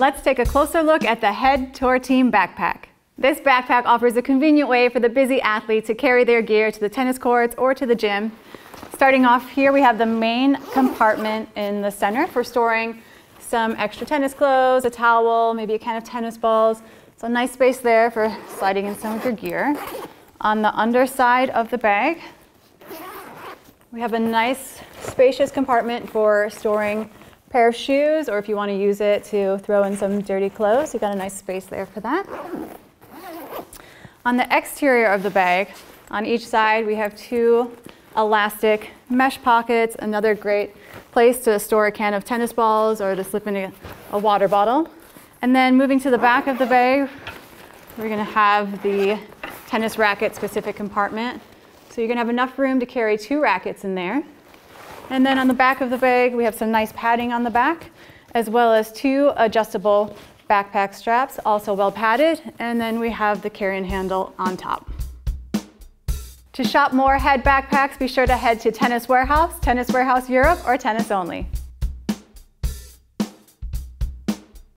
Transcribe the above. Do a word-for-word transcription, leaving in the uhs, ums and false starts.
Let's take a closer look at the Head Tour Team backpack. This backpack offers a convenient way for the busy athlete to carry their gear to the tennis courts or to the gym. Starting off here, we have the main compartment in the center for storing some extra tennis clothes, a towel, maybe a can of tennis balls. So a nice space there for sliding in some of your gear. On the underside of the bag, we have a nice spacious compartment for storing a pair of shoes, or if you want to use it to throw in some dirty clothes, you've got a nice space there for that. On the exterior of the bag, on each side, we have two elastic mesh pockets, another great place to store a can of tennis balls or to slip in a, a water bottle. And then moving to the back of the bag, we're going to have the tennis racket specific compartment. So you're going to have enough room to carry two rackets in there. And then on the back of the bag, we have some nice padding on the back, as well as two adjustable backpack straps, also well padded, and then we have the carry-in handle on top. To shop more Head backpacks, be sure to head to Tennis Warehouse, Tennis Warehouse Europe, or Tennis Only.